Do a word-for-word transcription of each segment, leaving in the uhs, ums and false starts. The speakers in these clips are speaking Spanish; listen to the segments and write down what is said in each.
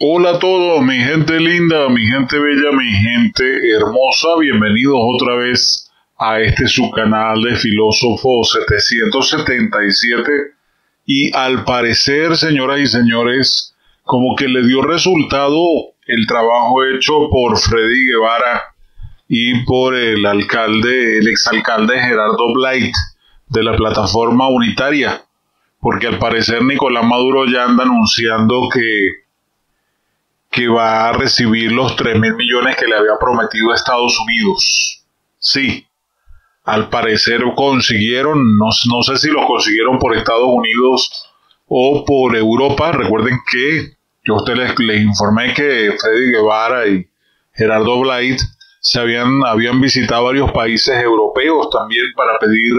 Hola a todos, mi gente linda, mi gente bella, mi gente hermosa, bienvenidos otra vez a este su canal de Filósofo setecientos setenta y siete, y al parecer, señoras y señores, como que le dio resultado el trabajo hecho por Freddy Guevara y por el alcalde, el exalcalde Gerardo Blyde de la plataforma unitaria, porque al parecer Nicolás Maduro ya anda anunciando que que va a recibir los tres mil millones que le había prometido a Estados Unidos. Sí, al parecer consiguieron, no, no sé si los consiguieron por Estados Unidos o por Europa. Recuerden que yo a ustedes les, les informé que Freddy Guevara y Gerardo Blyde se habían, habían visitado varios países europeos también para pedir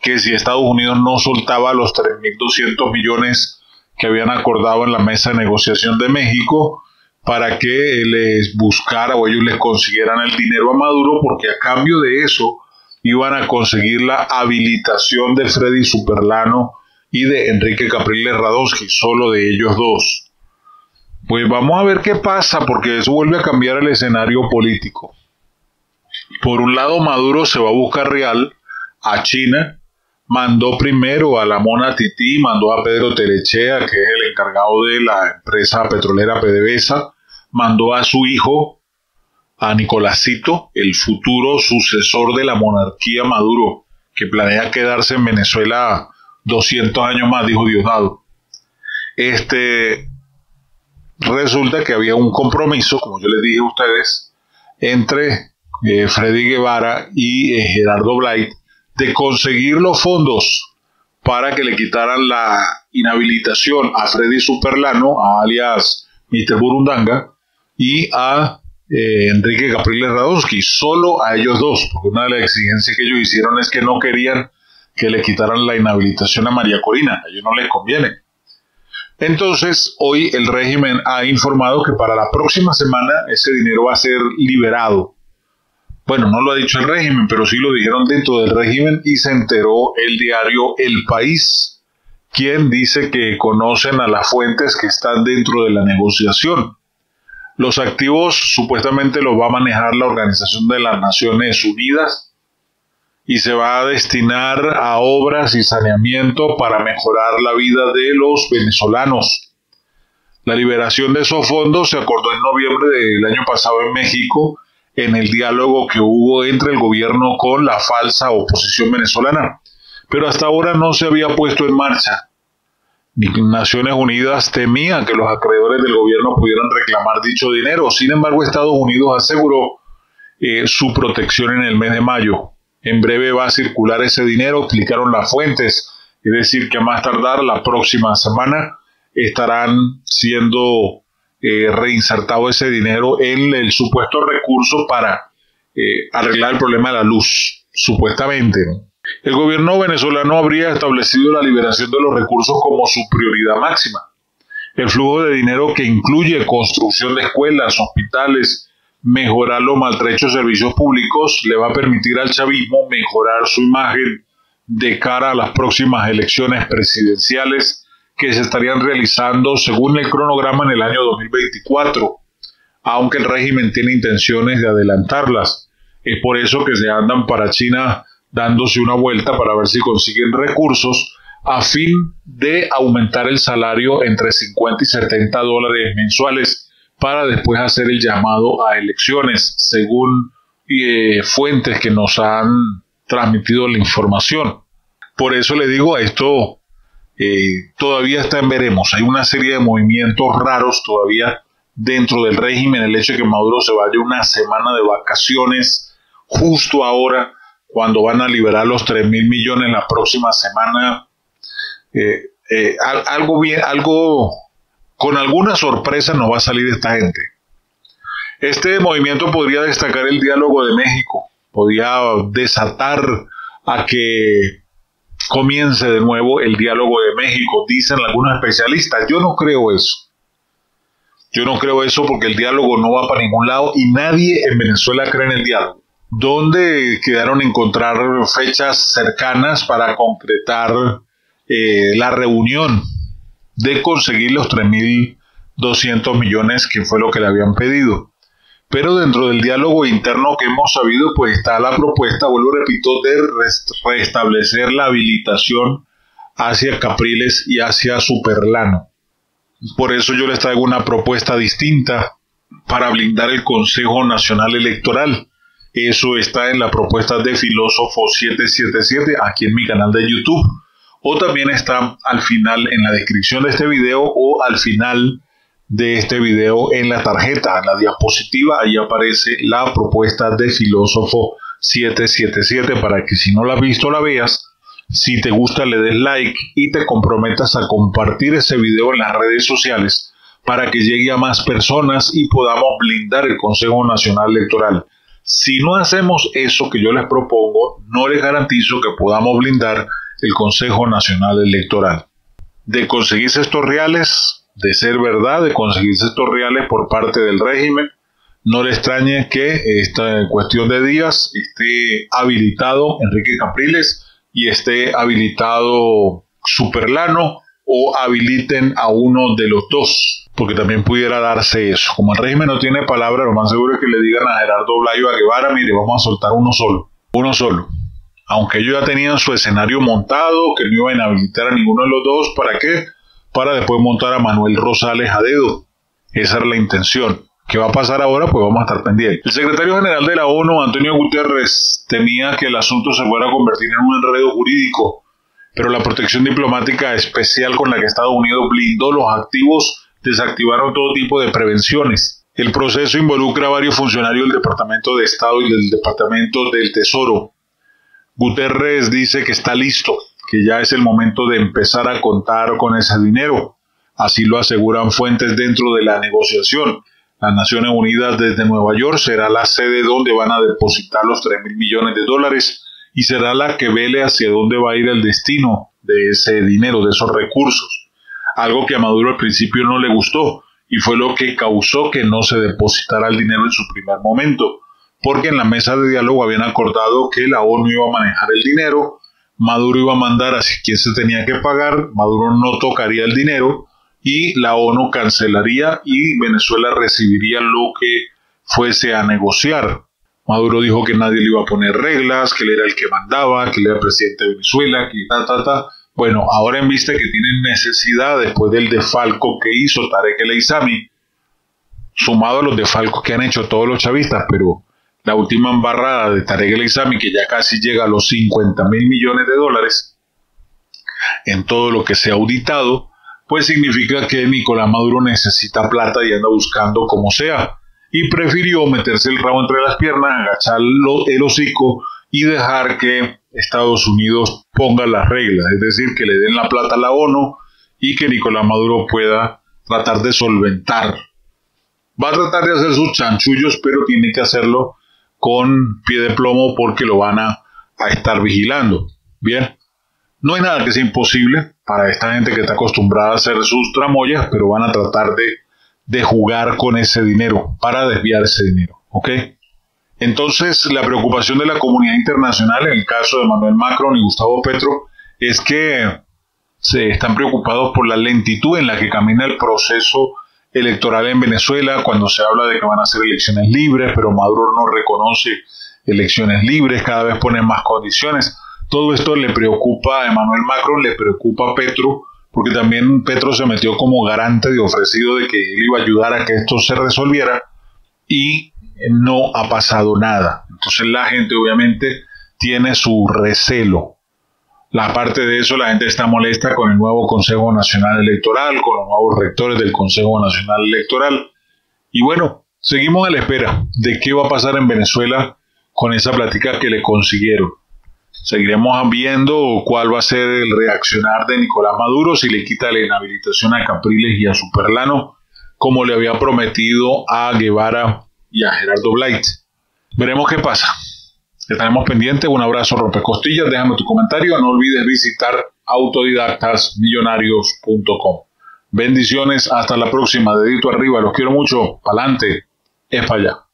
que si Estados Unidos no soltaba los tres mil doscientos millones que habían acordado en la mesa de negociación de México, para que les buscara o ellos les consiguieran el dinero a Maduro, porque a cambio de eso iban a conseguir la habilitación de Freddy Superlano y de Enrique Capriles Radonski, solo de ellos dos. Pues vamos a ver qué pasa, porque eso vuelve a cambiar el escenario político. Por un lado, Maduro se va a buscar real a China, mandó primero a la Mona Titi, mandó a Pedro Telechea, que es el encargado de la empresa petrolera P D V S A, mandó a su hijo, a Nicolásito, el futuro sucesor de la monarquía Maduro, que planea quedarse en Venezuela doscientos años más, dijo Diosdado. Este, resulta que había un compromiso, como yo les dije a ustedes, entre eh, Freddy Guevara y eh, Gerardo Blyde, de conseguir los fondos para que le quitaran la inhabilitación a Freddy Superlano, a alias mister Burundanga, y a eh, Enrique Capriles Radonski, solo a ellos dos, porque una de las exigencias que ellos hicieron es que no querían que le quitaran la inhabilitación a María Corina, a ellos no les conviene. Entonces, hoy el régimen ha informado que para la próxima semana ese dinero va a ser liberado. Bueno, no lo ha dicho el régimen, pero sí lo dijeron dentro del régimen y se enteró el diario El País, quien dice que conocen a las fuentes que están dentro de la negociación. Los activos supuestamente los va a manejar la Organización de las Naciones Unidas y se va a destinar a obras y saneamiento para mejorar la vida de los venezolanos. La liberación de esos fondos se acordó en noviembre del año pasado en México, en el diálogo que hubo entre el gobierno con la falsa oposición venezolana, pero hasta ahora no se había puesto en marcha. Naciones Unidas temía que los acreedores del gobierno pudieran reclamar dicho dinero, sin embargo Estados Unidos aseguró eh, su protección en el mes de mayo. En breve va a circular ese dinero, explicaron las fuentes, es decir que a más tardar la próxima semana estarán siendo Eh, reinsertado ese dinero en el supuesto recurso para eh, arreglar el problema de la luz, supuestamente. El gobierno venezolano habría establecido la liberación de los recursos como su prioridad máxima. El flujo de dinero, que incluye construcción de escuelas, hospitales, mejorar los maltrechos servicios públicos, le va a permitir al chavismo mejorar su imagen de cara a las próximas elecciones presidenciales que se estarían realizando según el cronograma en el año dos mil veinticuatro, aunque el régimen tiene intenciones de adelantarlas. Es por eso que se andan para China dándose una vuelta para ver si consiguen recursos a fin de aumentar el salario entre cincuenta y setenta dólares mensuales para después hacer el llamado a elecciones, según eh, fuentes que nos han transmitido la información. Por eso le digo, esto Eh, todavía está en veremos. Hay una serie de movimientos raros todavía dentro del régimen. El hecho de que Maduro se vaya una semana de vacaciones justo ahora, cuando van a liberar los tres mil millones la próxima semana, eh, eh, algo bien, algo con alguna sorpresa nos va a salir esta gente. Este movimiento podría destacar el diálogo de México, podría desatar a que comience de nuevo el diálogo de México, dicen algunos especialistas. Yo no creo eso. Yo no creo eso porque el diálogo no va para ningún lado y nadie en Venezuela cree en el diálogo. ¿Dónde quedaron a encontrar fechas cercanas para concretar eh, la reunión de conseguir los tres mil doscientos millones, que fue lo que le habían pedido. Pero dentro del diálogo interno que hemos sabido, pues está la propuesta, vuelvo repito, de restablecer la habilitación hacia Capriles y hacia Superlano. Por eso yo les traigo una propuesta distinta para blindar el Consejo Nacional Electoral. Eso está en la propuesta de Filósofo siete siete siete aquí en mi canal de YouTube. O también está al final en la descripción de este video o al final de este video en la tarjeta, en la diapositiva, ahí aparece la propuesta de Filósofo siete siete siete para que si no la has visto la veas, si te gusta le des like y te comprometas a compartir ese video en las redes sociales para que llegue a más personas y podamos blindar el Consejo Nacional Electoral. Si no hacemos eso que yo les propongo, no les garantizo que podamos blindar el Consejo Nacional Electoral. De conseguirse estos reales, de ser verdad, de conseguirse estos reales por parte del régimen, no le extrañe que esta cuestión de días esté habilitado Enrique Capriles y esté habilitado Superlano, o habiliten a uno de los dos, porque también pudiera darse eso. Como el régimen no tiene palabra, lo más seguro es que le digan a Gerardo Blyde o a Guevara: mire, vamos a soltar uno solo, uno solo. Aunque ellos ya tenían su escenario montado, que no iban a habilitar a ninguno de los dos, ¿para qué? Para después montar a Manuel Rosales a dedo. Esa era la intención. ¿Qué va a pasar ahora? Pues vamos a estar pendientes. El secretario general de la ONU, Antonio Guterres, temía que el asunto se fuera a convertir en un enredo jurídico, pero la protección diplomática especial con la que Estados Unidos blindó los activos desactivaron todo tipo de prevenciones. El proceso involucra a varios funcionarios del Departamento de Estado y del Departamento del Tesoro. Guterres dice que está listo, que ya es el momento de empezar a contar con ese dinero. Así lo aseguran fuentes dentro de la negociación. Las Naciones Unidas desde Nueva York será la sede donde van a depositar los tres mil millones de dólares y será la que vele hacia dónde va a ir el destino de ese dinero, de esos recursos. Algo que a Maduro al principio no le gustó y fue lo que causó que no se depositara el dinero en su primer momento, porque en la mesa de diálogo habían acordado que la ONU iba a manejar el dinero, Maduro iba a mandar a quien se tenía que pagar, Maduro no tocaría el dinero y la ONU cancelaría y Venezuela recibiría lo que fuese a negociar. Maduro dijo que nadie le iba a poner reglas, que él era el que mandaba, que él era el presidente de Venezuela, que ta, ta, ta. Bueno, ahora en vista que tienen necesidad, después del desfalco que hizo Tareck El Aissami, sumado a los desfalcos que han hecho todos los chavistas, pero la última embarrada de Tareck El Aissami, que ya casi llega a los cincuenta mil millones de dólares en todo lo que se ha auditado, pues significa que Nicolás Maduro necesita plata y anda buscando como sea, y prefirió meterse el rabo entre las piernas, agacharlo el hocico y dejar que Estados Unidos ponga las reglas, es decir, que le den la plata a la ONU y que Nicolás Maduro pueda tratar de solventar. Va a tratar de hacer sus chanchullos, pero tiene que hacerlo con pie de plomo porque lo van a, a estar vigilando. Bien, no hay nada que sea imposible para esta gente que está acostumbrada a hacer sus tramoyas, pero van a tratar de, de jugar con ese dinero, para desviar ese dinero, ¿ok? Entonces, la preocupación de la comunidad internacional, en el caso de Emmanuel Macron y Gustavo Petro, es que se están preocupados por la lentitud en la que camina el proceso electoral en Venezuela, cuando se habla de que van a ser elecciones libres, pero Maduro no reconoce elecciones libres, cada vez ponen más condiciones. Todo esto le preocupa a Emmanuel Macron, le preocupa a Petro, porque también Petro se metió como garante de ofrecido de que él iba a ayudar a que esto se resolviera y no ha pasado nada. Entonces la gente obviamente tiene su recelo. Aparte de eso, la gente está molesta con el nuevo Consejo Nacional Electoral, con los nuevos rectores del Consejo Nacional Electoral. Y bueno, seguimos a la espera de qué va a pasar en Venezuela con esa plática que le consiguieron. Seguiremos viendo cuál va a ser el reaccionar de Nicolás Maduro, si le quita la inhabilitación a Capriles y a Superlano, como le había prometido a Guevara y a Gerardo Blyde. Veremos qué pasa. Estaremos pendientes. Un abrazo, rompecostillas. Déjame tu comentario. No olvides visitar autodidactas millonarios punto com. Bendiciones. Hasta la próxima. Dedito arriba. Los quiero mucho. Pa'lante. Es para allá.